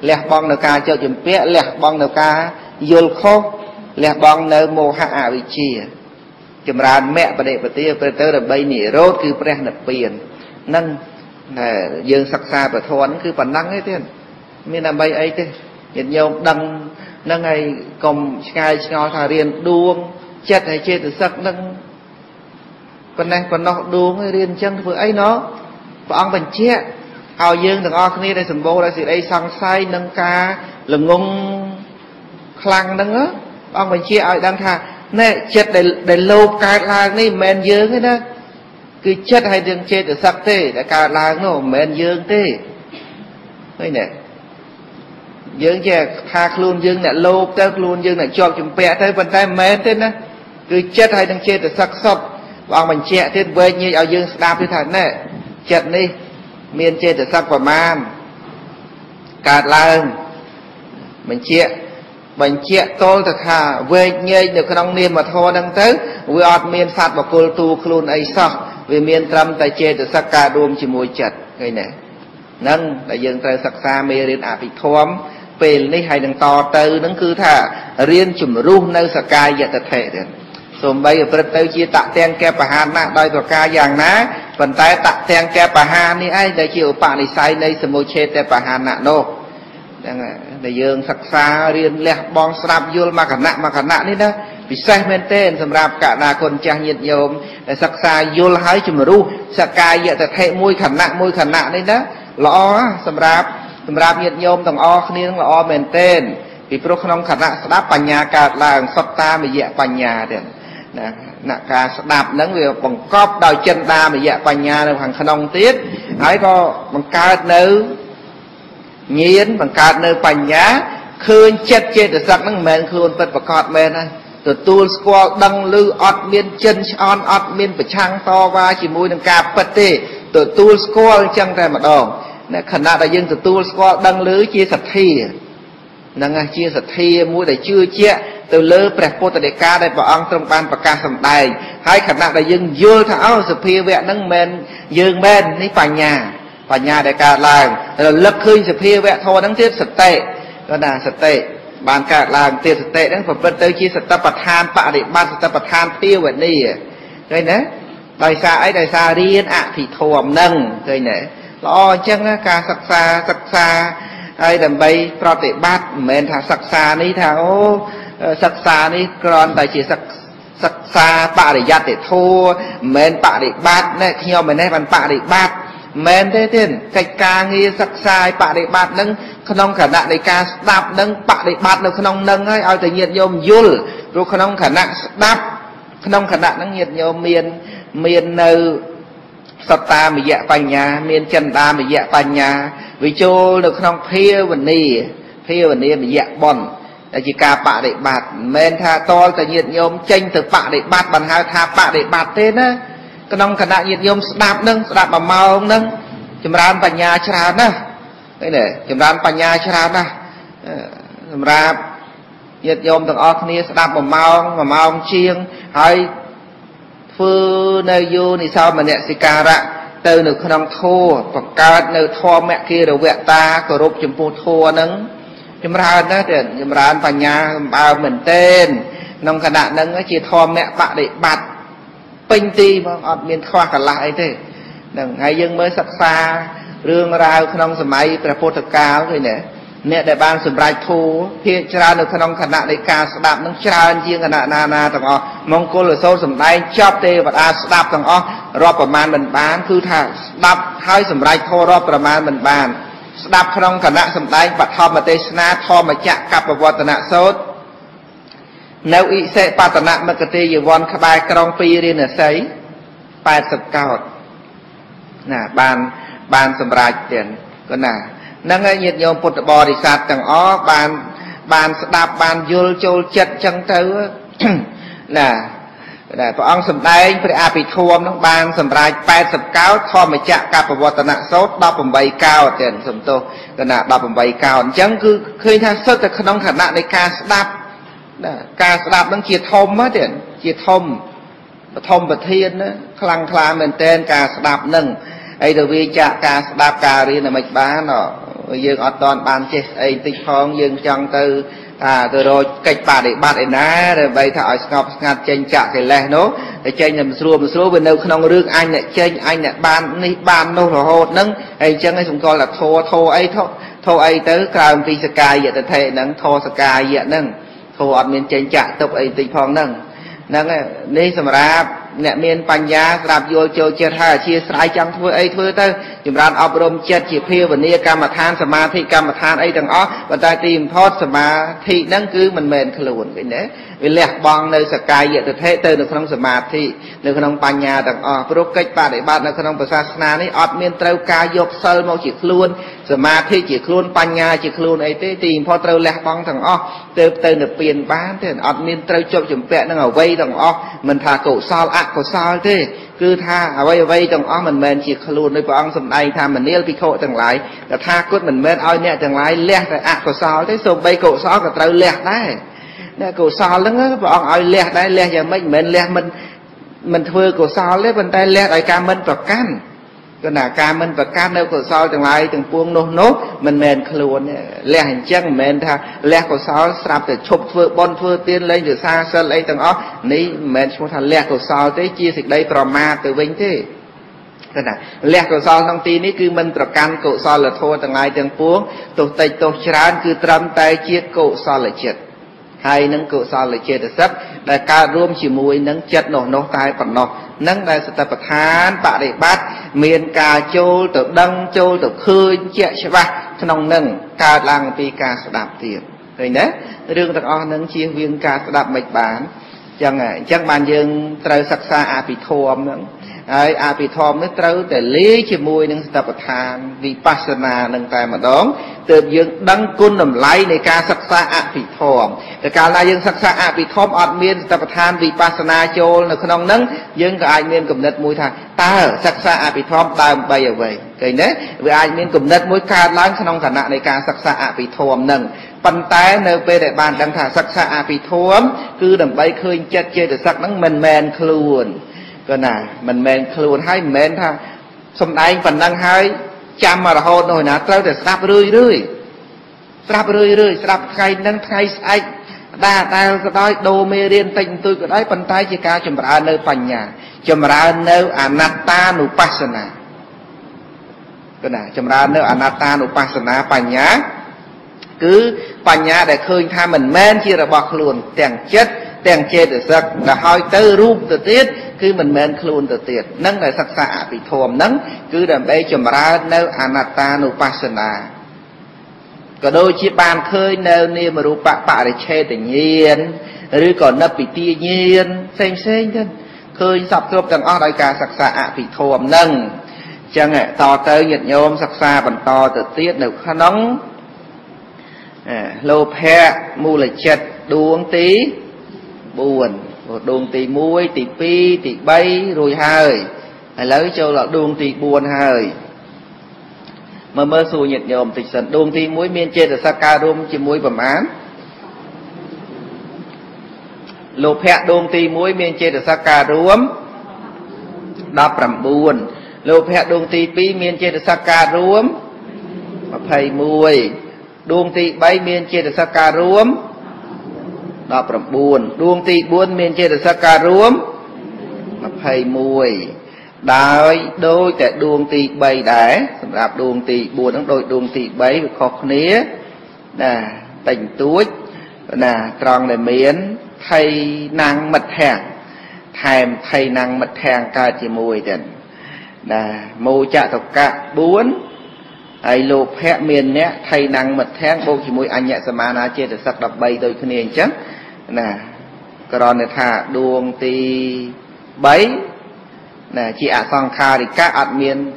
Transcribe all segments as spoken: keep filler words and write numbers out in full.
Lẹ bong nợ ca cho chùm pia, lẹ bong nợ ca yul khô, lẹ bong nợ mô hạ ảo vị trí. Chùm ràn mẹ bà đệ bà tía, bà tớ là bây nỉ rốt cứ bà nập biển. Nâng, dương sắc xa bà thuẫn cứ bà nắng ấy tiên. Mình làm bây ấy tiên. Nhìn nhau đăng, nâng hay còng sky ngó thà riêng đuông, chết hay chết từ sắc nâng. Còn này, còn nó đuông hay riêng chân vừa ấy nó. Bà ông bằng chết. Hãy subscribe cho kênh Ghiền Mì Gõ để không bỏ lỡ những video hấp dẫn. Mình chết được sắc và màn cạt làng mình chết mình chết tốt thật hà về nhây được cái nông niên mà thô đang tới vì ọt mình sát vào cô tu khuôn ấy sọ vì mình trăm ta chết được sắc ca đuông chỉ mùi chật gây nè nâng là dân trời sắc xa mê riêng ả bị thôm bền ní hay đừng to tư nâng cứ thả riêng chùm rung nâu sắc ca dạ thật thể được rồi bây giờ Phật tao chia tạ tên kẹp bà hàn nạ đôi tòa ca dàng ná phần tay tạ tên kẹp bà hàn ní ấy để chịu bà này say này sẽ môi chê tên bà hàn nạ nô để dương sạc xa riêng lẹ bóng sạp vô mà cả nạ mà cả nạ ní đó vì xe mên tên xâm rạp cả nạ con trang nhiệt nhồm để sạc xa vô là hái chùm ru sạc ca dạy thật hệ môi khả nạ môi khả nạ ní đó lõ xâm rạp xâm rạp nhiệt nhồm thằng o khá ní nó là o mên tên vì bố khá nông khả nạ sạc đáp bà nhà cả là sọc ta mà dẹ bà nhà đ nạ ca đạp nắng về bằng cóp đòi chân ta mà dạ bằng nhà là bằng khả nông tiết ấy có bằng ca nữ nhiên bằng ca nữ bằng nhá khơi chết chết được sắc nắng mềm khơi vật và cọt mềm này rồi tuôn qua đăng lưu ọt miên chân on ọt miên và trăng to và chỉ mùi đằng cạp vật thì rồi tuôn qua chân ra mặt đồn khả nạ đại dân rồi tuôn qua đăng lưu chia sạch thi nâng chia sạch thi mùi đại chưa chết từ lơ bẹt cô ta để ca đây bảo ông trong ban bạc ca sầm đài hai khả năng là dưng vô thảo sự phi vẽ nâng men dưng men ní phải nhà phải nhà để ca làng rồi lấp khơi sự phi vẽ thôi nắng tiết sệt tệ đó là sệt tệ bàn cả làng tiết sệt tệ đó phải vận tới chi sệt ta bật han bạ để ban sệt ta bật han tiêu vậy đi đây nè đại sa ấy đại sa riêng ạ thì thòm nâng đây nè lo chăng á ca sắc xa sắc xa ai đầm bay pro tệ bát men thà sắc xa ní thảo sắc xa này còn tại chỉ sắc xa bạ để giặt để thô mến bạ để bát này khi nhau mình này bạn bạ để bát mến thế tiền cách ca nghi sắc xa bạ để bát nâng khả năng khả năng để ca đạp nâng bạ để bát nâng khả năng nâng ấy ai tự nhiên nhôm dùl rồi khả năng khả năng đáp khả năng khả năng nâng nhiệt nhôm miền miền nơi sắp ta mà dạ vào nhà miền chân ta mà dạ vào nhà vì chô được khả năng phía vần nì phía vần nì mà dạ bòn chỉ cả bạ để bạt men tha to từ nhiệt nhôm tranh từ bạ để bạt bằng hai tha bạ để bạt tên á cái nông khả năng nhiệt nhôm đạp nâng đạp mà mau nâng chấm ran vào nhà chán á cái này chấm ran vào nhà chán á chấm ran nhiệt nhôm từ óc nia đạp mà mau mà mau chiêng hay phư nơi du thì sao mà nẹt xì cà rạ từ nửa khả năng thô bằng cả nửa thô mẹ kia đầu vẹn ta cờ rộp chấm pu thô nâng chúng ta đó để chúng ta vào nhà bao mình tên nông cả đạn nâng chỉ thò mẹ bạ để bạt pin ti mà ọt miền khoa cả lại thế đừng ngày dân mới sắp xa rương rau nông sầm máy prapota cao rồi nè nè đại ban sầm rai thu hiện ra được nông cả đạn để cá đạp nông tràn riêng cả đạn na na thằng o mong cô lừa sâu sầm đai chóp tê vật a đạp thằng o rọp ở màn mình bán cứ thà đạp hai sầm rai thu rọp ở màn mình bán đạp trong khả năng sầm tay và thò mà tê sna thò mà chạm cặp vào vật nạn sốt nếu ý sẽ ba tận nạn mà cái tê dự vòn khai bài trong pi đi nữa sấy bài sập cao nè bàn bàn sầm rải tiền còn nè năng ấy nhiệt nhôm bột bò thì sạt càng ó bàn bàn đạp bàn vô chôn chật chân thứ nè nè tụi ông sầm tay phải áp bị thua ông bàn sầm rải bài sập cao thò mà chạm cặp vào vật nạn sốt đo bầm bay cao tiền sầm tô cái nà đạp bằng bay cao chẳng cứ khơi tha sốt là không khả năng để ca đạp ca đạp đang chia thôm á tiền chia thôm và thôm và thiên á khăng khăng mình tên ca đạp nâng ấy rồi vi chạ ca đạp cà ri là mạch bá nó dương ở toàn bàn chết ấy tích phong dương chẳng từ à từ rồi cách bà để bạt để ná rồi bây thợ ngọc ngặt trên chạ cái lẹ nó để trên nhầm xua một số bên đâu không rước anh lại trên anh lại bàn đi bàn đâu rồi hột nâng ấy chân ấy chúng coi là thô thô ấy thô thô ấy tới làm vì sờ cài vậy thể nâng thô sờ cài vậy nâng thô ở miền trên chạ tục ấy tích phong nâng nâng này xem ra nè miền Pành Gia gặp vô chơi chơi hai chia sai chẳng thôi ấy thôi tới chúng ta ấp rôm chết chỉ phê vấn đề cam mà than sầm ma thi cam mà than ấy đằng ó và ta tìm thoát sầm ma thi nâng cứ mình mền khều cái đấy vì lẹ bong nơi sập cài vậy từ thế từ được không sầm ma thi được không Pành Gia đằng ó pro cách ba để ba được không bờ sa na đấy ấp miền trâu cài dọc sờ mau chỉ luôn sầm ma thi chỉ luôn Pành Gia chỉ luôn ấy tới tìm thoát trâu lẹ bong thằng ó từ từ được tiền bán thì ấp miền trâu cho chụp vẽ nó ngầu vây thằng ó mình thà cổ sao có sao thế cứ tha ở vây vây trong ó mình men chỉ luôn nơi ông sầm đây tha mình nêu bị khổ từng lại là tha cốt mình men oi nè từng lại lẹ rồi ạ có sao thế sôm bay cổ sao cả trâu lẹ đấy nè cổ sao lắm á và ông oi lẹ đấy lẹ giờ mình men lẹ mình mình thưa cổ sao lấy bên tay lẹ đại ca mình và can cái là ca mình và can đâu cổ sao từng lại từng buông nốt nốt mình men luôn lẹ hành chân men tha lẹ cổ sao sạp để chụp thưa bon thưa tiên lên từ xa sơn lấy từng ó ní men chúng ta lẹ cổ sao tới chia dịch đây drama từ vinh thế cái này lẹ cổ sao trong tin ní cứ mình trọc can cổ sao là thua từng lại từng buông tổ tây tổ trán cứ trâm tay chia cổ sao là chết hay nâng cổ sao là chết được sắp đại ca rôm chỉ mùi nâng chết nổ nổ tay còn nọ nâng đại sự tập than bạ để bát miền cà châu tự đăng châu tự khơi chẹt chẹt bạc trong nâng cà làng vì cà đạp tiền rồi đấy riêng đặc o nâng chia viên cà đạp mạch bán chẳng à chẳng bàn dương trời sắc xa apithom nâng ấy apithom nó trâu để lý chỉ mùi nâng tập than vipassana nâng tay mà đón từ dương đăng côn nằm lái này ca sắc xa apithom từ ca là dương sắc xa apithom ọt miên tập than vipassana châu là không nâng dương cái ai miên cầm nết mùi thà ta ở sắc xa apithom ta bây giờ vậy cái đấy với ai miên cầm nết mùi ca láng không khả năng này ca sắc xa apithom nâng bàn tay nơi về đại bàn đang thả sắc xa apithom cứ đầm bay khơi chết chơi được sắc nắng mền mền khluồn cái này mình mền khluồn hay mền tha xong đây phần năng hay chăm mà hồn rồi nè trâu để sáp rưỡi rưỡi sáp rưỡi rưỡi sáp cây nâng cây sậy đa đa đói đô mê điên tình tôi cái đấy bàn tay chỉ ca chầm ra nơi Pành Nhà chầm ra nơi anatta nupassana cái này chầm ra nơi anatta nupassana Pành Nhà cứ Pành Nhà để khơi tha mình men chia là bọc luôn tèn chết tèn chết để giật là hỏi tới rung từ tiết cứ mình men luôn từ tiết nâng là sắc xạ bị thòm nâng cứ đầm bê chùm ra nâu anatta nupassana có đôi chiếc bàn khơi nâu niêm rupa bạ để chê tự nhiên rồi còn nấp bị tự nhiên xem xem thân khơi sọc sọc tầng o đại ca sắc xạ bị thòm nâng chẳng ạ to tới nhiệt nhôm sắc xạ bằng to từ tiết đều khá nóng lô phe mù là chật đuông tí buồn một đuông tí muối tí pi tí bay rồi hơi lấy cho là đuông tí buồn hơi mà mơ xù nhiệt nhòm tịch sần đuông tí muối miên trên là saka đuông chỉ muối bẩm án lô phe đuông tí muối miên trên là saka đuông đáp rầm buồn lô phe đuông tí pi miên trên là saka đuông mà thầy muối đuông tì bay miền trên đất ca rúm đập rầm buồn đuông tì buồn miền trên đất ca rúm mà thầy mùi đôi đôi tại đuông tì bay đẻ đạp đuông tì buồn đóng đôi đuông tì bay được khó nía nè tỉnh túi nè tròn để miến thầy năng mật hàng thèm thầy năng mật hàng ca chỉ mùi đền nè mùi chạ thọc cả buồn ai lục hẹ miền nhé thầy năng mật thang bố chỉ mùi anh nhẹ xa mà ná chê để sắc đập bay đôi khá nền chắc nè còn này thả đuông tì bấy nè chị ạ xong khá thì các ạt miền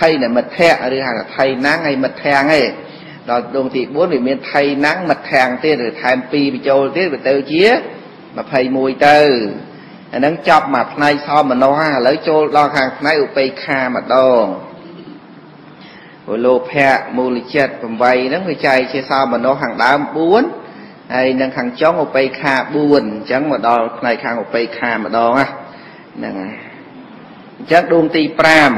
thầy này mật thang rồi hẳn là thầy năng hay mật thang ấy đó đuông tì bốn vì miền thầy năng mật thang tê rồi thèm pi bị châu tê rồi tê chía mà thầy mùi tê nâng chọc mà nay so mà nó ha lấy châu lo hàng nay ụ bê kha mà đồ lô phe mù lịch chết bằng vầy nó người chạy chứ sao mà nó hàng đám buồn hay nâng hàng chóng một bầy kha buồn chẳng mà đo này khang một bầy kha mà đo á chắc đuông tì pram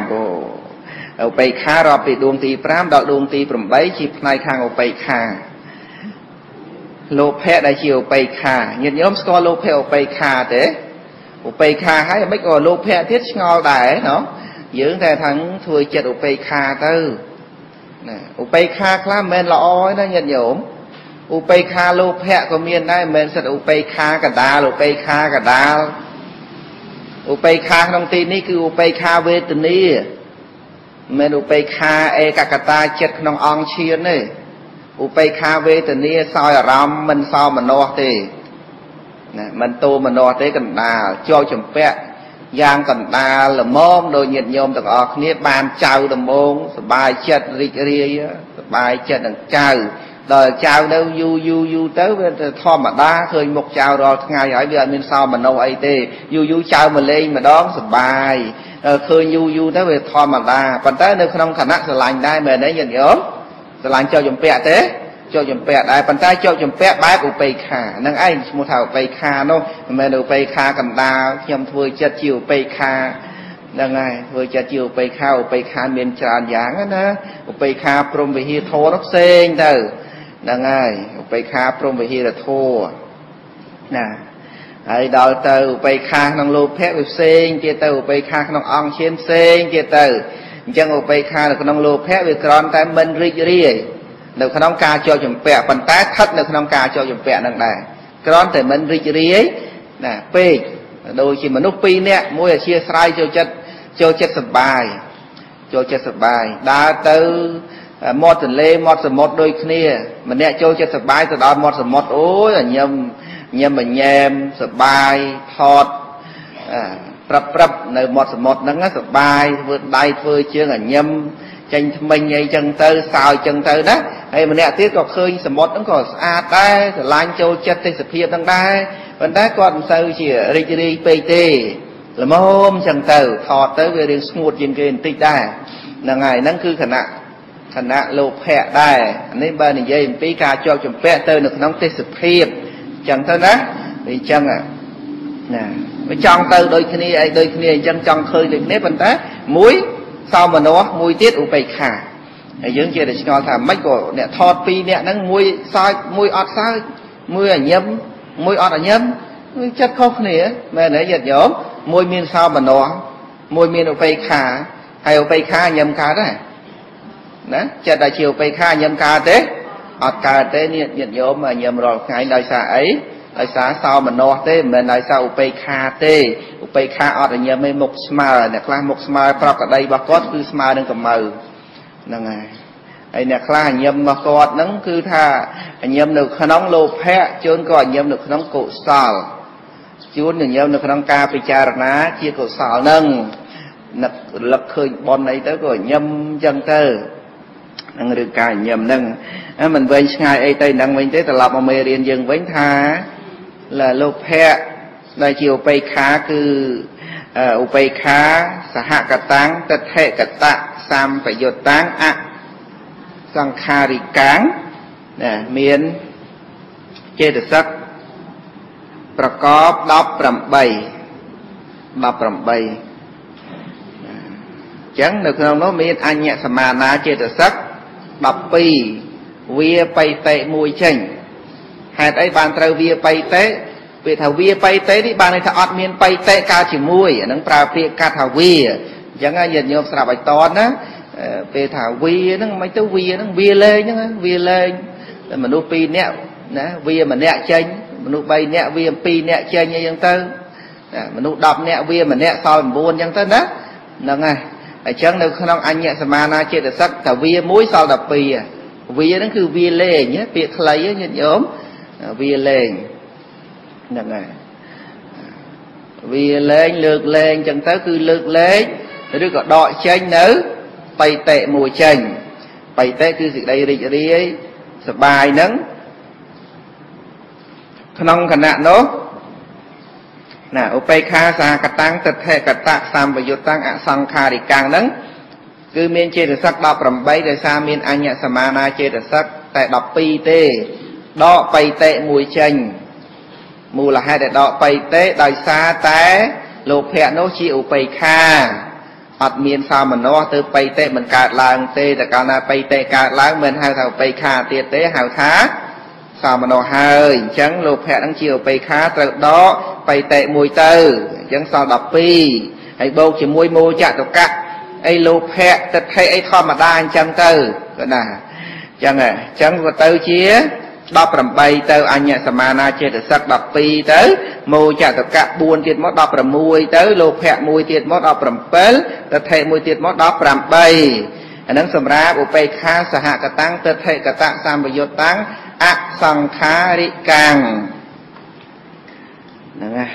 Âu bay khá rọp bị đuông tì pram đọc đuông tì bẩm bấy chịp này khang Âu bay khá Lô phê đại chì Âu bay khá Nhìn nhóm sco lô phê Âu bay khá thế Âu bay khá hay là mấy cô lô phê thiết ngọt đại nó dưỡng thầy thắng thùi chật Âu bay khá tư Âu bay khá khá mên lọ ấy nó nhận nhóm Âu bay khá lô phê của miền này mên sạch Âu bay khá cả đá Âu bay khá cả đá Âu bay khá trong tí ní cứ Âu bay khá về tình ní Mình Âu bay khá e cả cả ta chất nông ong chiên ấy Âu bay khá về tình ní soi ở rõm mình so mà nọ thì Mình tu mà nọ thế cần đà cho chùm phép Giang cần đà là môn đồ nhiệt nhôm tạc ọt ní bàn chào đầm môn bài chất rịch ri bài chất đằng chào đời chào đâu du du du tới thò mà đá khơi một chào rồi ngày hỏi về mình sao mà nâu ấy tê du du chào mà lên mà đón sập bài khơi du du tới về thò mà đá còn tới nơi không khả năng sẽ lành đây mà đấy nhận nhớ sẽ lành cho chồng pẹ thế cho chồng pẹ đây còn tới cho chồng pẹ bái của pay khà năng ai một thảo pay khà đâu mà đầu pay khà cầm đào nhầm thôi chết chiều pay khà đang này vừa chặt chiều pay khà pay khà miền tràn giáng á na pay khà prom về hi thô nó xên từ đang ai bay khá prom về hi là thô nè ai đào từ bay khá nông lô phép xên kia từ bay khá nông ong xiên xên kia từ chẳng bay khá là nông lô phép về tròn tại mình ri ri được nông ca cho chùm pẹ bàn tay thắt được nông ca cho chùm pẹ đang này tròn tại mình ri ri ấy nè pê đôi khi mà nút pi nè môi là chia sai cho chất cho chất sập bài cho chất sập bài đào từ một tuần lễ một tuần một đôi kia mình nè chơi chơi sập bài từ đó một tuần một ối là nhầm nhầm mình nhầm sập bài thọt prấp prấp nơi một tuần một nắng sập bài vượt đai vơi chưa là nhầm chân mình nhảy chân tư xào chân tư đó hay mình nè tiếc còn khơi sập một nó còn a tai lan chơi chơi tây sập hiệp đang đây vẫn đấy còn sao chỉ rigidi pt là mồm chân tư thọt tới về đường smooth trên kia tít đây là ngày nắng cứ khả năng khả năng lột hẹ đây nên bên này dây pí ca cho chồng pẹ tới được nóng tê sụp hiệp chẳng thôi đó vì chân à nè với trong từ đôi khi này đôi khi này chân trong khơi được nếp bên tá muối sau mà nó muối tiết u bầy khả dưỡng kia để ngon thả mấy cổ nè thọt pi nè nắng muối soi muối ọt soi muối ở nhấm muối ọt ở nhấm chất khóc nè mà nãy giật nhổm muối miên sau mà nó muối miên u bầy khả hay u bầy khả nhầm khả đó nè chợ đại chiều bay kha nhầm ca thế ọt ca thế nhiệt nhiệt nhôm mà nhầm rồi ngày đại xã ấy đại xã sau mình no thế mình đại xã bay kha thế bay kha ọt là nhầm mấy mục smart nè kha mục smart prop ở đây bà con cứ smart đừng cầm mờ năng này ấy nè kha nhầm bà con nắng cứ tha nhầm được khăn nóng lô phe chốn còn nhầm được khăn nóng cổ sào chốn được nhầm được khăn nóng ca bị chà ná chia cổ sào nâng lập khơi bọn này tới rồi nhầm chân tư năng được cài nhầm năng mình với ngày ấy tây năng mình tới tập làm mê riêng dừng với tha là lô phe đại chiều bay khá cứ u bay khá hạ cả táng tất hệ cả tạ sam phải dột táng ạ sang kha đi cáng nè miền chế được sắcประกอบđọc bẩm bày đọc bẩm bày chẳng được không nó miền anh nhẹ sầm mà na chế được sắc đập pi vía bay tệ mùi chỉnh hạt ấy bàn trâu vía bay tệ vì thảo vía bay tệ đi bàn này thảo ọt miền bay tệ ca chỉ mùi nắng trà phe ca thảo vía chẳng ai nhận nhiều sạp bạch tòn á về thảo vía nắng mấy tấu vía nắng vía lên nhá vía lên mình nuôi pi nẹo nè vía mình nẹo chênh mình nuôi bay nẹo vía pi nẹo chênh như vậy tơ mình nuôi đập nẹo vía mình nẹo soi mình buồn như vậy tơ đó nè ngay chẳng được không anh nhẹ sầm mà na chế được sắc thảo vía muối sau đập pi vì nó cứ vi lề nhé việc lấy nhện nhóm vi lề nè này vi lên lượt lên chẳng tới cứ lượt lên rồi gọi đội chanh nữ bày tệ mùa chanh bày tệ cứ gì đây đi đi ấy sờ bài nắng không khả nạn đó nè opay kha sa cắt tăng tật hệ cắt tạ sam và yết tăng ạ sang kha thì càng nắng cứ miền chế được sắc đọc rầm bay đời xa miền anh nhẹ sầm mà na chế được sắc tại đọc pi tê đọ bay tệ mùi chanh mù là hai tại đọ bay tê đời xa té lục hẹn nó chịu bay kha Ất miên sao mình nó từ bay tê mình cạt lang tê để cả na bay tê cạt lang mình hai thằng bay khà tiệt tế hào thá sao mình nó hơi trắng lục hẹ đang chiều bay khá từ đó bay tê mùi tư trắng sao đập pi hay bâu chỉ mùi mùi chặt được cắt ai lục hẹ tật hay ai thò mà đa trắng tư cái nào trắng à trắng vào tư chia đập làm bay tư anh nhẹ samana chơi được sắc đập pi tới mùi chặt được cắt buồn tiệt mót đập làm mùi tới lục hẹ mùi tiệt mót đập làm bớt tật thể mùi tiệt mót đọc làm bay anh đang sầm ra bộ bay khá sạ hạ cả tăng tật thể cả tạ sam bồi tăng ác sang khá ri càng nè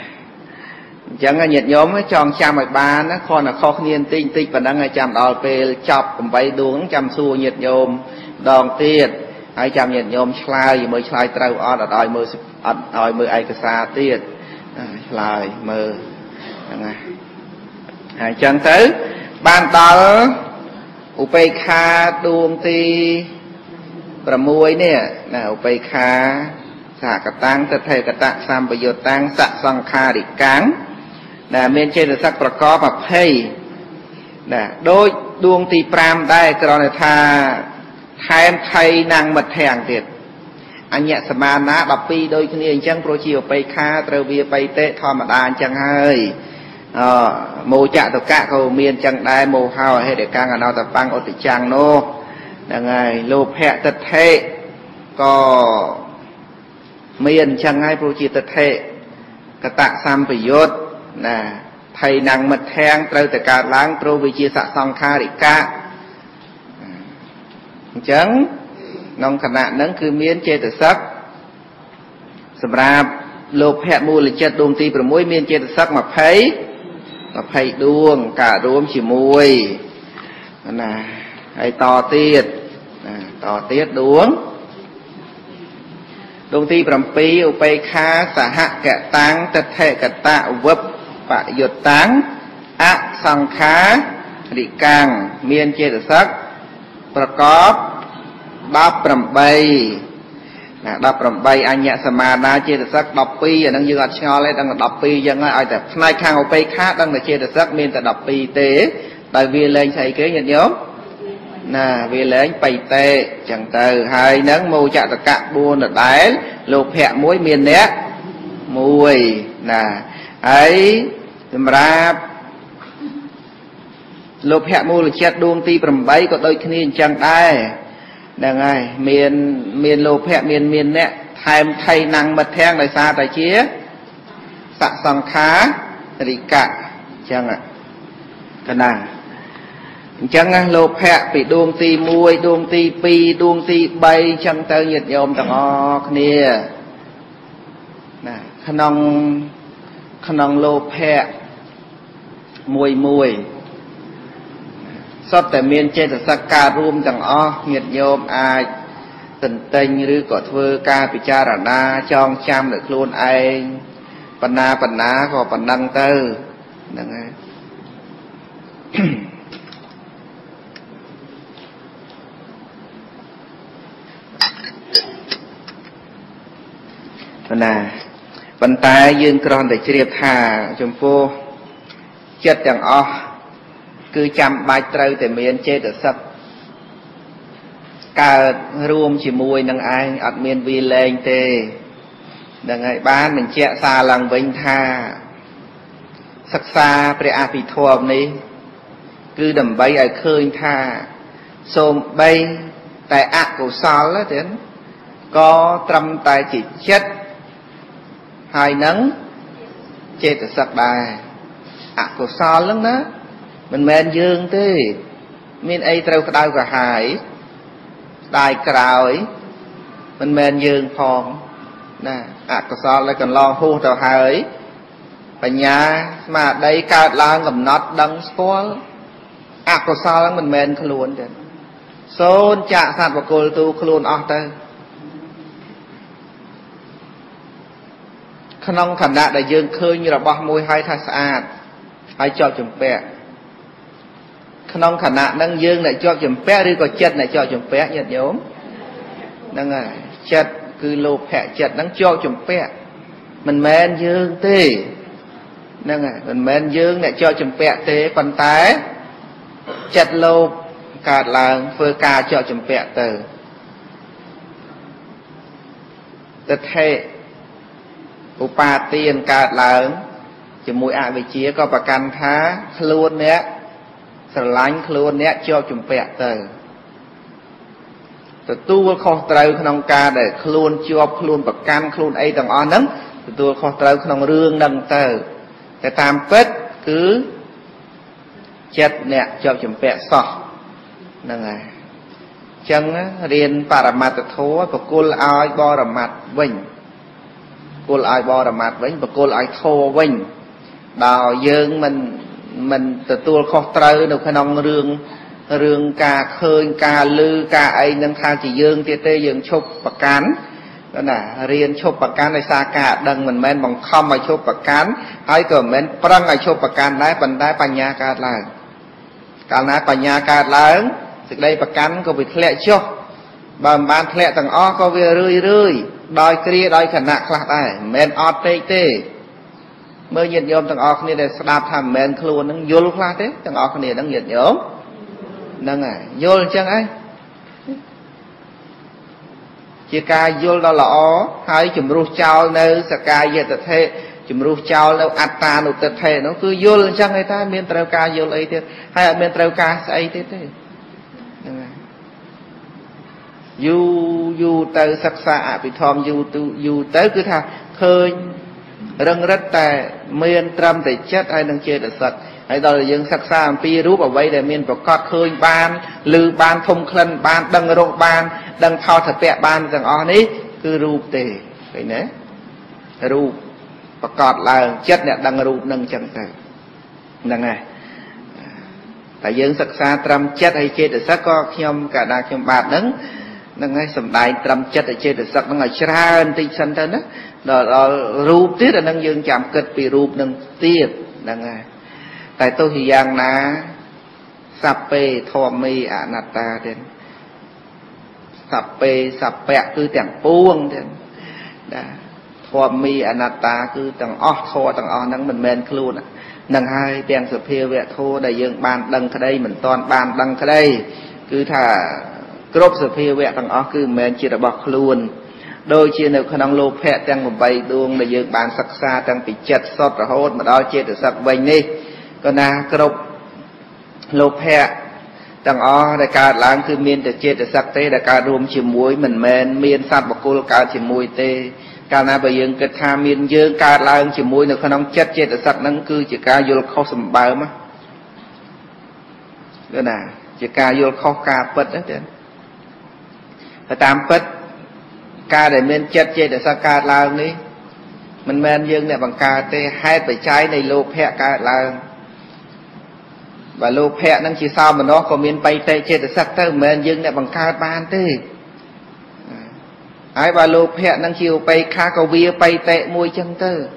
chẳng là nhiệt nhóm ấy tròn trăm mười ba nó còn là khó niên tinh tinh và đang ngày trăm đào về chọc cùng bay đuống trăm xu nhiệt nhóm đòn tiệt ai trăm nhiệt nhóm slide gì mới slide trâu on ở đòi mưa ẩn đòi mưa ai cả xa tiệt slide mưa nè hai chân tới ban tờ upekha đuông tiประมวยเนี่ยนะอุปคาสหกตังตเทกตะสามประโยชน์ตังสะสังคาริกังนะเมนเจตสักประกอบแบบให้นะโดยดวงตีปรามได้กรณีทาแทนไทยนางมัดแทงเด็ดอันเนี้ยสมานะดับปีโดยคนอื่นจังโปรจิวไปคาเตวีไปเตะทอมดานจังให้อ่าโมจะตกะเขาเมียนจังได้โมเฮาให้เด็กกลางอันเอาแต่ปังอติจังโนlà ngày lô hẹ tật hệ có miền chẳng ai pro chi tật hệ cả tạ sam phải yốt là thầy nàng mật thang trâu từ cả láng pro vi chia sạ song kha địch ca chẳng nông khả nạn nắng cứ miền chê từ sắc sầm ra lô hẹ mua lịch chất đom ti bẩm mối miền chê từ sắc mà thấy mà thấy đuông cả đuông chỉ môi là hay to tiết to tiết đuống đuông ti bẩm pi upay kha sạ hạ kẹt táng tật hệ kẹt tạ vấp bạ yột táng ạ sang khá rị càng miên chê tử sắcประกอบđáp bẩm bay đáp bẩm bay anh nhẹ samana chê tử sắc đọc pi ở đang dư ở cho lấy đang đọc pi dân ai tập nay khang upay kha đang là chê tử sắc miên ta đọc pi tế tại vì lên thầy kế nhận nhóm nà vì lấy bày tê chẳng từ hai nắng mù chặt tất cả buôn ở đáy lục hẹ muối miền nét mùi nà ấy ra lục hẹ mùi là chết đuông ti bầm bấy có đôi khi chẳng đai đằng ai miền miền lục hẹ miền miền nét thay thay năng mật thang lại xa tại chía sạ sòng khá thì cả chẳng ạ cái nàng chẳng lô hẹ bị đuông ti muôi đuông ti pi đuông ti bay chẳng tới nhiệt nhôm tầng o kia nè khả năng khả năng lô hẹ muôi muôi sắp tới miền trên từ sắc ca room tầng o nhiệt nhôm ai tình tình như có thưa ca bị cha rả na trong chăm được luôn ai bận na bận ná có bận năng tư nè vận tải dương còn để triệt hà chấm phu chết chẳng o cứ chăm bài trâu để miền chết được sập cả rùm chỉ mùi năng anh ở miền vi lên tê đằng ngày bán mình che xa làng vinh tha sắc xa prea bị thua này cứ đầm bay ở khơi tha xôm bay tại ác cổ sao đó đến có trăm tay chỉ chết hai nắng chê tử sắc bài ạ cổ so lắm đó mình men dương thế mình ấy trâu đau cả hải đài cào mình men dương phòng nè ạ cổ so lại còn lo hô tàu hải và nhà mà đây cao lang gầm nót đắng xóa ạ cổ so lắm mình men khôn luôn đấy xôn chạ sạt vào cô tu khôn luôn ở đâyขนมขนาดแต่ยืนเคยอยู่ระบอบมวยให้ท่าสะอาดให้จอบจุ่มแปะขนมขนาดนั่งยืนแต่จอบจุ่มแปะหรือก็เจ็ดแต่จอบจุ่มแปะเนี่ยโยมนั่งไงเจ็ดคือโลภะเจ็ดนั่งจอบจุ่มแปะมันแมนยืนตีนั่งไงมันแมนยืนแต่จอบจุ่มแปะเตะปันตาย chật lô cạt là phơi ca chợ chấm pẹ từ tết hệ upa tiền cạt là chỉ mũi ạ vị trí có bà can thá luôn nhé sờ lánh luôn nhé chợ chấm pẹ từ từ tu không trâu không ca để luôn chợ luôn bà can luôn ấy tầng on lắm từ tu không trâu không rương đằng từ để tam kết cứ chết nè cho chấm pẹ sọ nè ngài chân riêng paramat thố và côn ai bo đầm mặt vinh côn ai bo đầm mặt vinh và côn ai thô vinh đào dương mình mình từ tua khó trâu đâu khả năng rương rương ca khơi ca lư ca ấy nên tha chỉ dương tê tê dương chụp bạc cán đó là riêng chụp bạc cán này xa cả đằng mình men bằng không ai chụp bạc cán ai cờ men prang ai chụp bạc cán đá bần đá bành nhà cả là cả nãy bành nhà cả là thực đây bạc cán có bị lệ chưa bằng bàn lệ thằng o có về rơi rơi đòi kia đòi khả nặng là ai men o tê tê mơ nhiệt nhôm thằng o này để đạp thằng men luôn nó vô lúc la thế thằng o này nó nhiệt nhôm nâng à vô lên chân ấy chỉ ca vô đó là ó hai chùm ruột trao nơi sa ca về tập thể chùm ruột trao đâu atta nụ tập thể nó cứ vô lên chân ấy ta miền tây ca vô lấy thế hay ở miền tây ca ấy thế thế du du tới sắc xa bị thom du du tới cứ tha khơi rừng rất tệ miền trầm thì chết ai đang chơi được sạch hay đó là dân sắc xa pi rúp ở đây để miền vào cọt khơi ban lư ban thông khăn ban đằng rộng ban đằng thao thật vẹn ban rằng on ấy cứ rúp tề vậy nè rúp và cọt là chết nè đằng rúp nâng chân tề đằng này tại dân sắc xa trầm chết hay chơi được sạch có khiêm cả đa khiêm bạt nấng đằng này sầm đại trầm chết hay chơi được sạch nó ngày ra tinh sân thân đó đó rúp tiết là nâng dân chạm kịch vì rúp nâng tiết đằng này tại tôi thì rằng là sạp bê thò mi ạ nạt ta đến sạp bê sạp bẹ cứ tẻng buông đến thò mi ạ nạt ta cứ tầng o thò tầng o nắng mình men luôn á nâng hai tẻng sập phiêu vẹt thô đại dương bàn đằng cái đây mình toàn bàn đằng cái đây cứ thả crop sập phiêu vẹt tầng o cứ men chỉ là bọc luôn đôi chia nếu khả năng lô phẹt tẻng một bay đuông đại dương bàn sắc xa tẻng bị chật sọt rồi hốt mà đó chia được sập vành đi còn là cột lốp hẹ tầng o đại ca láng cứ miên để chết để sặc tê đại ca rôm chìm muối mình men miên sát bọc cô ca chìm muối tê ca na bây giờ cái tham miên dơ ca láng chìm muối được khả năng chết chết để sặc nắng cứ chỉ ca vô khó sầm bờ mà cái nào chỉ ca vô khó ca bật đấy đấy và tam bật ca để miên chết chết để sặc ca láng đi mình men dương này bằng ca tê hai bảy trái này lốp hẹ ca láng và lô phẹ năng chỉ sao mà nó có miên bay tệ chết được sạch tới mình dưng lại bằng ca ban thế ai và lô phẹ năng chiều bay khá cầu vía bay tệ môi chân tư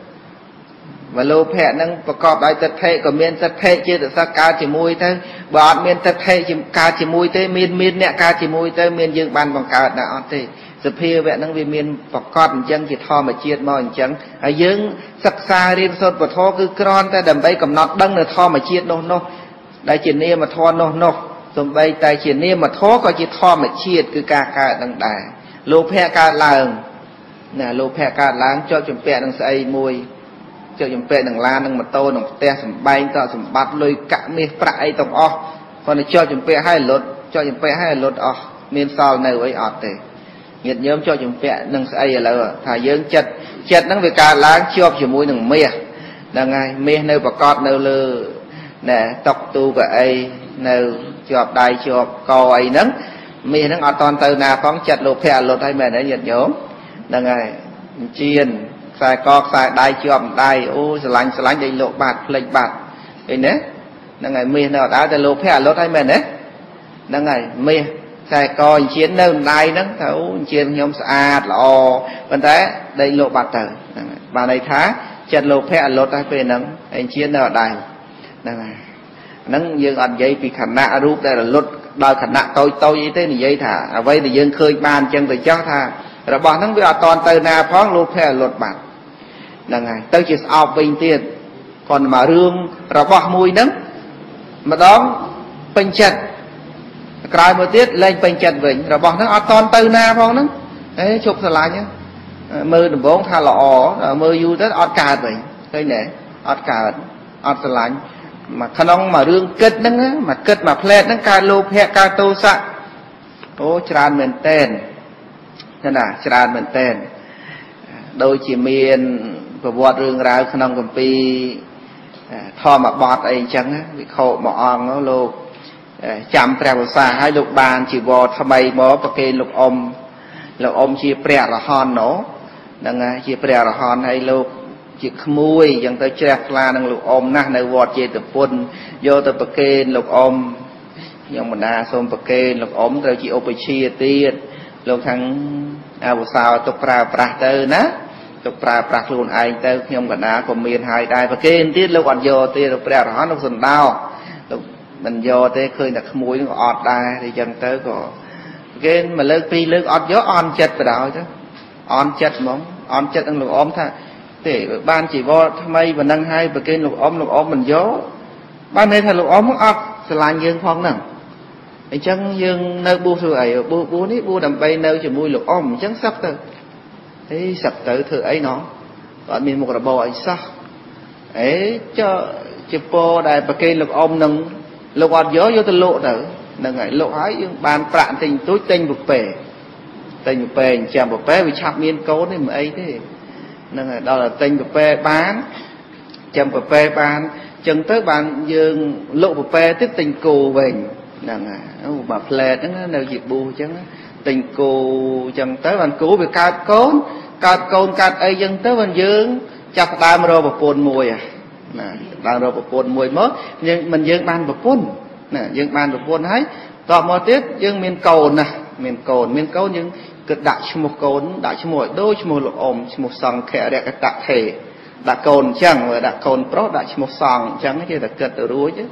và lô phẹ năng và cọp đại tật thệ của miên tật thệ chết được sạch ca chỉ môi tới và miên tật thệ ca chỉ môi tới miên miên nẹ ca chỉ môi tới miên dưng ban bằng ca đã thế sự phê vậy năng vì miên và cọp chân chỉ thò mà chết mòn chân ai dưng sạch xa riêng sốt và thò cứ cron ta đầm bay cầm nọt đăng là thò mà chết nô nô đại chiến ni mà thọ nô nô tụm bay đại chiến ni mà thọ có chỉ thọ mà chiết cứ ca ca đằng đại lô phe ca làng nè lô phe ca láng cho chấm pẹ đằng say môi cho chấm pẹ đằng lan đằng mặt tô đằng te sầm bay tao sầm bát lôi cả mi phải tòng o còn là cho chấm pẹ hai lột cho chấm pẹ hai lột o miền sau này ấy ọt thế nhiệt nhóm cho chấm pẹ đằng say là thải dương chật chật đằng về ca láng cho chấm môi đằng mía đằng ai mía nơi bạc cọt nơi lơ nè tóc tu cái ấy nêu chọp đai chọp co ấy nấng mi nấng ở toàn từ nà phóng chặt lột thẻ lột hay mẹ để nhiệt nhổm đằng này chiên xài co xài đai chọp đai ô lạnh lạnh để lột bạt lệch bạt ấy nè đằng này mi nở đá để lột thẻ lột hay mẹ nè đằng này mi xài co chiên nêu đai nấng thấu chiên nhôm sạch lò vấn thế đây lột bạt tờ bà này thá chặt lột thẻ lột hay về nấng anh chiên nở đai nâng dương ăn dây vì khả nạ rút đây là lột đòi khả nạ tôi tôi như thế này dây thả ở vây thì dương khơi bàn chân từ chắc thà rồi bỏ nâng với toàn từ nà phóng lột hay lột bạc là ngày tôi chỉ ao bình tiền còn mà rương rồi bỏ mùi nâng mà đó bình chật cài một tiết lên bình chật vĩnh rồi bọn nó ở con tư na phong nó ấy chụp thật lại nhá mơ đừng bóng tha lọ mơ du rất ọt cà vậy đây nè ọt cà ọt thật lại mà khăn ông mà rương kết nó mà kết mà phê nó ca lô phê ca tô sạ ô tràn mình tên nên là tràn mình tên đôi chỉ miền và vọt rương ráo khăn ông cầm pi thò mà bọt ấy chẳng bị khổ mà ong nó lô chạm phèo vào xa hai lục bàn chỉ vò thầm mây bó và kê lục ôm lục ôm chỉ phèo là hòn nổ đằng chỉ phèo là hòn hay lục chỉ mùi chẳng tới chè la đằng lục ôm nát nơi vọt chỉ từ phun vô từ bậc kê lục ôm nhưng mà na xôm bậc kê lục ôm rồi chỉ ôm bì chia tiệt lục thằng à bộ sao tục phèo phạt tới ná tục phèo phạt luôn ai tới nhưng mà na còn miền hai đại bậc kê tiệt lục còn vô tiệt lục phèo là hòn lục sừng đau mình vô tới khơi là mũi nó ọt ra thì dần tới có cái mà lớn pi lớn ọt gió on chật vào đó chứ on chật móng on chật ăn lục ôm tha để ban chỉ vô thay và nâng hai và cái lục ôm lục ôm mình gió ban nay thằng lục ôm ọt sẽ làm dương phong nè thì chân dương nơi bu thưa ấy bu bu ní bu đầm bay nơi chỉ mũi lục ôm chân sắp tới thế sắp tới thưa ấy nó còn mình một là bò ấy sao ấy cho chụp po đài và cái lục ôm nâng lục ọt gió vô từ lộ tử đừng ngại lộ ấy bàn bạn tình tối tình một pè tình một pè chèm một pè bị chạp miên cố nên mà ấy thế đừng đó là tình một pè bán chèm một pè bán chân tới bàn dương lộ một pè tiếp tình cù bình đừng ngại mà phê đó nơi dịp bu chứ tình cù chân tới bàn cũ bị cát cốn cát côn cát ấy dân tới bàn dương chặt tam rồi một cồn mùi à đang rồi một cồn mùi mốt nhưng mình dương ban một cồn nè dương ban một cồn ấy tọt một tiết dương miền cồn nè miền cồn miền cồn nhưng cực đại cho một cồn đại cho một đôi cho một lỗ ôm cho một sòng khẽ đẹp cái đặc thể đặc cồn chẳng rồi đặc cồn pro đại cho một sòng chẳng cái là cực từ đuối chứ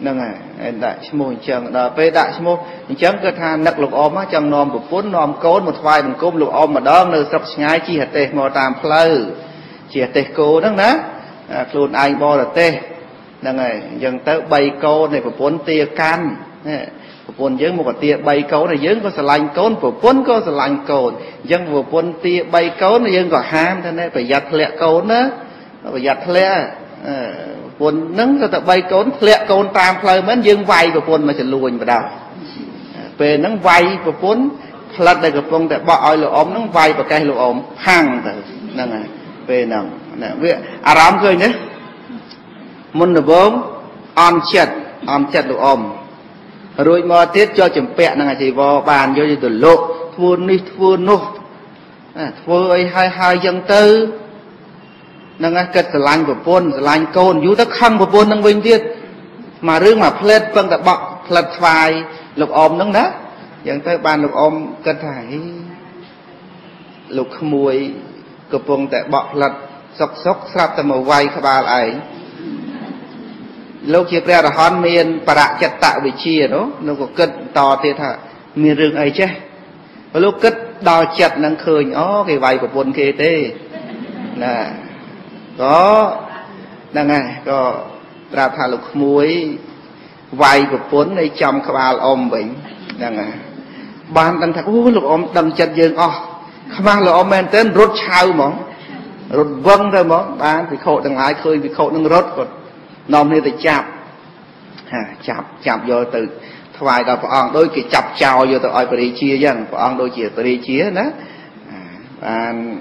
nâng này đại cho một chẳng là về đại cho một chẳng cực than nặc lỗ ôm á chẳng nòm một cồn nòm cồn một vài một cồn lỗ ôm mà đó nơi sập ngay chi hạt tê mò tam pleu chi hạt tê cô đó nè luôn ai bo là tê đang này dần tới bay câu này của bốn tia can của bốn dưới một quả tia bay câu này dưới có sờ lạnh côn của bốn có sờ lạnh cồn dân của bốn tia bay câu này dân có ham thế này phải giặt lẹ côn đó phải giặt lẹ bốn nắng cho bay côn lẹ côn tam phơi mấy dân vay của bốn mà chỉ luồn vào đầu về nắng vay của bốn lật đây của bốn để bỏ lỗ ống nắng vay vào cây lỗ ống hang từ đang này về nằm à rám cười nhé muốn được bốn on chặt on chặt được ôm rồi mà tiết cho chấm pẹt là ngày thì vào bàn vô thì từ lộ thua ni thua nô thua ấy hai hai dân tư là ngày cất từ lành của buôn từ lành côn dú tất khăng của buôn năng vinh tiết mà riêng mà phết vâng đặt bọc lật vài lục ôm nâng đó dân tới bàn lục ôm cất thải lục mùi của buôn tại bọc lật sốc sốc sắp từ một vài các bà ấy lâu kia ra là hòn miền bà đã chặt tạo bị chia đó nó có cất to thế thà miền rừng ấy chứ và lúc cất đo chặt năng khơi nó cái vay của buồn kia thế là có đang này có ra thà lục muối vay của buồn này trong các bà ôm bệnh đang này ban đang thằng u lục ôm đầm chặt dương o các bà là ôm men tên rốt chao mỏng rốt vâng thôi mỏng ban thì khổ đằng lái khơi thì khổ đằng rốt còn nôm này thì chạp à, chạp chạp vô từ thoại đó bọn đôi cái chạp chào vô từ oi bờ chia dân bọn đôi chia bờ chia đó bạn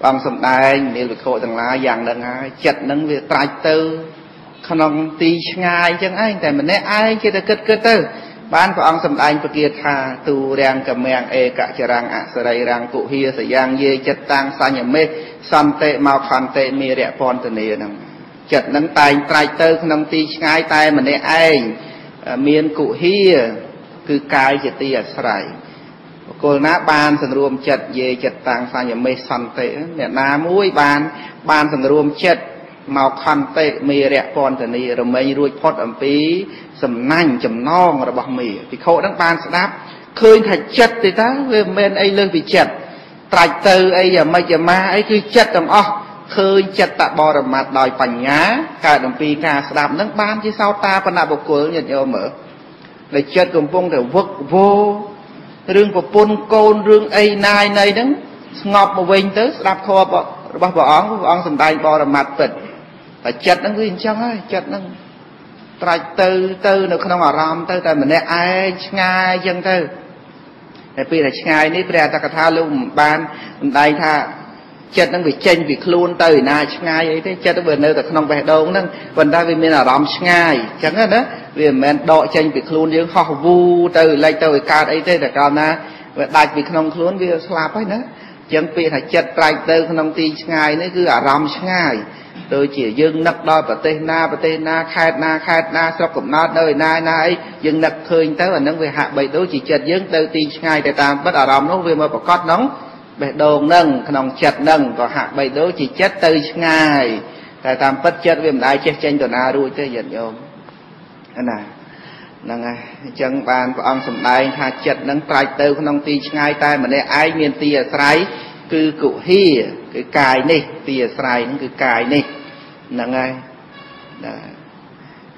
bằng sầm đai miêu bị khổ từng lá vàng đằng hai chật nâng về tài tư khăn ông ti ngay chẳng ai tại mình nói ai kia ta kết kết tư bạn bọn sầm đai bờ kia thà tu rèn cầm mèn e cả chả răng ạ sờ đây răng cụ hia sờ giang dê chật tang sa nhầm mê san tệ mau khăn tệ mi rẻ pon từ nề nằm chật nâng tay tay tơ nâng ti ngay tay mình để anh miền cụ hia cứ cài chật ti sải cô ná ban sần rùm chật về chật tàng sang nhà mê săn tệ để ná mũi ban ban sần rùm chật màu khăn tệ mì rẹ con từ này rồi mấy ruồi phốt ẩm pí sầm nành chầm non rồi bọc mì thì khổ đắng ban sẽ đáp khơi thạch chật thì ta về men ấy lên bị chật tay tơ ấy giờ mấy giờ ma ấy cứ chật tầm o khơi chặt tạ bò rầm mặt đòi phẳng nhá cả đồng pi cả đạm nâng ban chứ sao ta còn là bọc cổ nhật nhở mở để chặt cùng phong để vượt vô riêng của pôn côn riêng ai nai này đứng ngọt một mình tới đạp thò bọ bọ bọ bọ sầm đai bò rầm mặt tịt để chặt nâng cái gì chăng ấy chặt nâng tại từ từ nó không ở ram từ từ mình để ai ngay chân từ để pi là ngay nít ra ta cả tha luôn ban đai tha chết nó bị chênh bị khluôn tới na ngay ấy thế chết nó vừa nơi ta không về đâu nó vẫn ta vì mình là rắm ngay chẳng hạn đó vì mình đội chênh bị khluôn những họ vu từ lại tới cả ấy thế là còn na và đại bị không khluôn vì slap ấy nữa chẳng vì là chết lại từ không tin ngay nó cứ ở rắm ngay tôi chỉ dưng nặc đo và tên na và tên na khai na khai na sau cùng na nơi na na ấy dưng nặc khơi tới và nó về hạ bảy tôi chỉ chết dưng từ tin ngay để ta bắt ở rắm nó về mà bọc cót nóng bề đồn nâng nòng chật nâng có hạ bầy đối chỉ chết từ ngày tại tam bất chết viêm đại chết trên tuần a đuôi tới giật nhôm anh à là ngay chân bàn của ông sầm đại hạ chật nâng trai từ nòng ti ngày tai mà đây ai miền ti ở trái cứ cụ hi cái cài này ti ở trái những cái cài này là ngay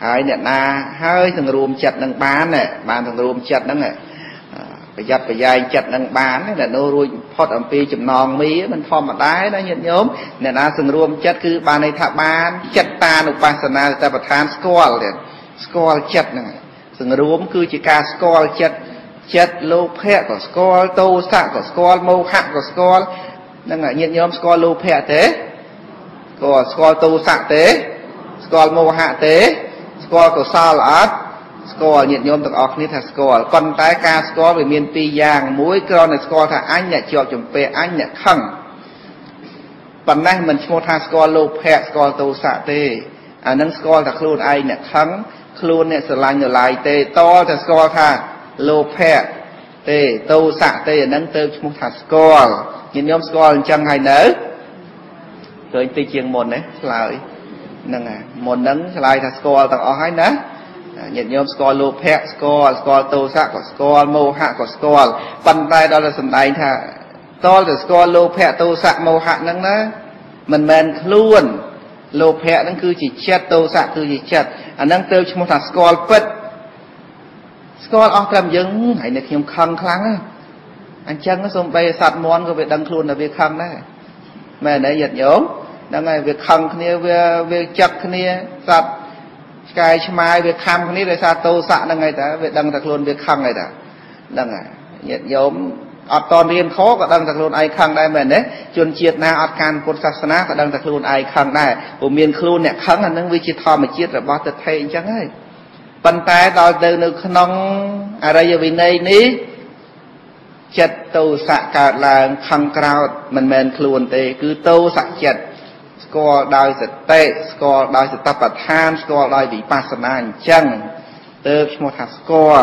ai nhận na hơi thằng rùm chật nâng bán này bàn thằng rùm chật nâng này bây giờ bây giờ chặt đang bán là nô ruồi phật âm pi chấm non mí mình phong mà đái nó nhận nhóm nên là sừng rôm chặt cứ bàn này thà bán chặt ta nộp ba sơn na ta bật than score liền score chặt này sừng rôm cứ chỉ ca score chặt chặt lô phe của score tô sạ của score mâu hạ của score đang là nhận nhóm score lô phe thế của score tô sạ thế score mâu hạ thế score của sao là score nhận nhóm được off nít score con tái ca score về miền tây giang muối con này score thà anh nhẹ chiều chủng pe anh nhẹ khẩn phần này mình mua thà score lô phe score tô sạ tê à nâng score thà kêu anh nhẹ khẩn kêu nhẹ sờ lại nhở lại tê to thà score thà lô phe tê tô sạ tê nâng tê mua thà score nhận nhóm score chẳng hay nữa rồi tây chiêng mồn đấy lại nâng à mồn nâng lại thà score thằng off hay nữa nhận nhóm score lô phe score score tô sạ của score mô hạ của score phần tay đó là sầm tay thà to là score lô phe tô sạ mô hạ nâng đó mình men luôn lô phe nâng cứ chỉ chết tô sạ cứ chỉ chết à nâng tiêu cho một thằng score pet score off làm dưng hãy được khiêm khăng khăng á anh chân nó xông bay sạt mòn có việc đăng luôn là việc khăng đấy mà để nhận nhóm đang ngày việc khăng kia việc chặt kia sạt cái mai việc kham con nít sa tô sạ là ngày ta việc đăng thật luôn việc khăng này ta đăng à nhiệt nhóm ọt toàn riêng khó có đăng thật luôn ai khăng đây mình đấy chuyên triệt na ọt can quân sát na có đăng thật luôn ai khăng đây của miền khlu nè khăng là những vị trí thò mà chiết là bao tật thay chẳng ấy bàn tay đòi từ nước nông ở đây giờ vì này ní chật tô sạ cả là khăng cao mình mình khluôn tê cứ tô sạ chật score đòi sự tệ score đòi sự tập than score đòi vị pasana chẳng từ một hạt score